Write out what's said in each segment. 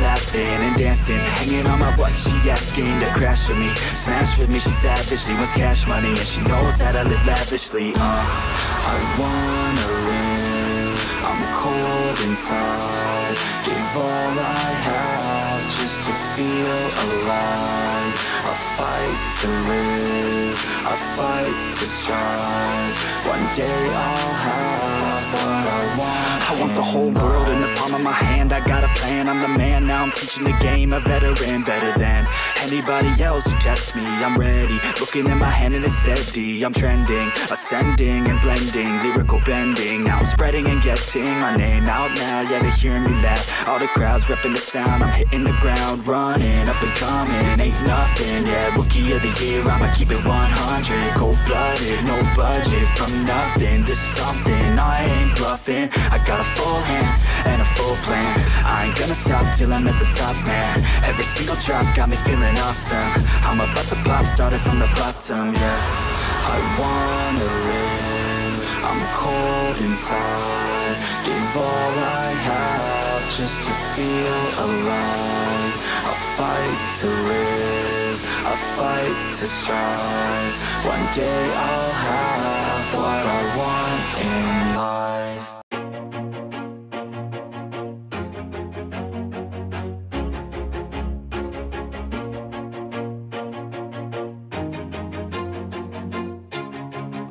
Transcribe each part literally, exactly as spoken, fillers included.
laughing and dancing, hanging on my butt, she asking to crash with me, smash with me, she savage, she wants cash money, and she knows that I live lavishly. Uh, I wanna live, I'm cold inside, give all I have just to feel alive. I fight to live, I fight to strive, one day I'll have what I want. I want the whole world in the palm of my hand, I got a plan, I'm the man, now I'm teaching the game, a veteran, better than anybody else who tests me. I'm ready, looking in my hand and it's steady, I'm trending, ascending and blending, lyrical bending, now I'm spreading and getting my name out now, yeah they hearing me laugh, all the crowds repping the sound, I'm hitting the ground, running, up and coming, ain't nothing, yeah, rookie of the year, I'ma keep it one hundred, cold-blooded, no budget, from nothing to something, I ain't bluffing, I got a full hand, and a full plan, I ain't gonna stop till I'm at the top, man, every single drop got me feeling awesome, I'm about to pop, started from the bottom, yeah, I wanna live, I'm cold inside, give all I have, just to feel alive. I fight to live, I fight to strive, one day I'll have what I want in life.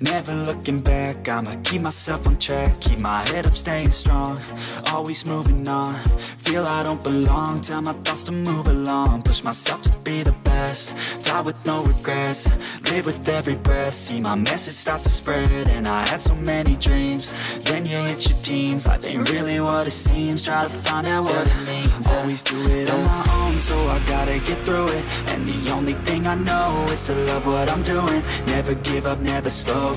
Never looking back, I'ma keep myself on track. Keep my head up, staying strong, always moving on. Feel I don't belong, tell my thoughts to move along. Push myself to be the best, die with no regrets. Live with every breath, see my message start to spread. And I had so many dreams, then you hit your teens. Life ain't really what it seems, try to find out what it means. Always do it on my own, so I gotta get through it. And the only thing I know is to love what I'm doing. Never give up, never slow,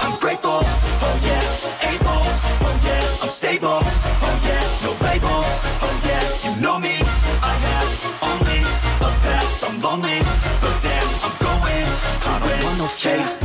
I'm grateful, oh yeah, able, oh yeah, I'm stable, oh yeah, no label, oh yeah, you know me, I have only a path, I'm lonely, but damn, I'm going to win. I don't want no fake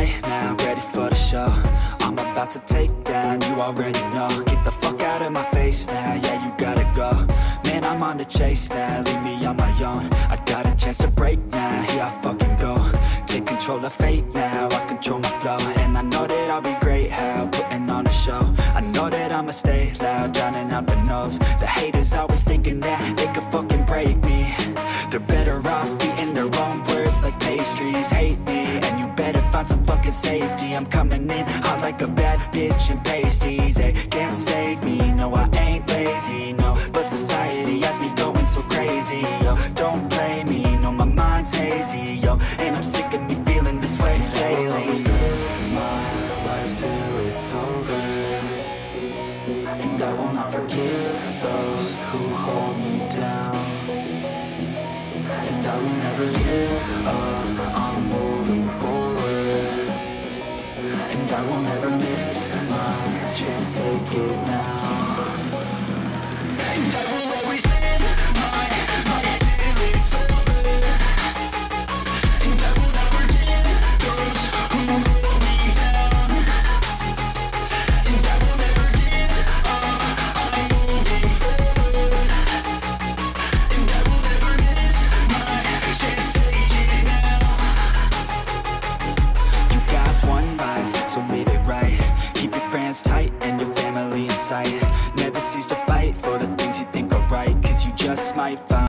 late now, ready for the show. I'm about to take down, you already know. Get the fuck out of my face now, yeah, you gotta go. Man, I'm on the chase now, leave me on my own. I got a chance to break now, here I fucking go. Take control of fate now, I control my flow. And I know that I'll be great, how, putting on a show. I know that I'ma stay loud, drowning out the nose. The haters always thinking that they could fucking break me. They're better off eating their own words like pastries. Hate me, and you better find some fucking safety. I'm coming in hot like a bad bitch and pasties. They can't save me, no, I ain't lazy, no. But society has me going so crazy, yo. Don't blame me, no, my mind's hazy, yo. And I'm sick of me feeling this way daily. I'll always live my life till it's over, and I will not forgive those who hold me down. And I will never give up, I'm moving forward. And I will never miss my chance, take it now. And I will always live my life till it's over, and I will never give those who hold me down. And I will never give up, I'm moving forward. And I will never miss my chance, take it now. You got one life, so live it right. Keep your friends tight and your family in sight. Never cease to fight for the things you think are right, 'cause you just might find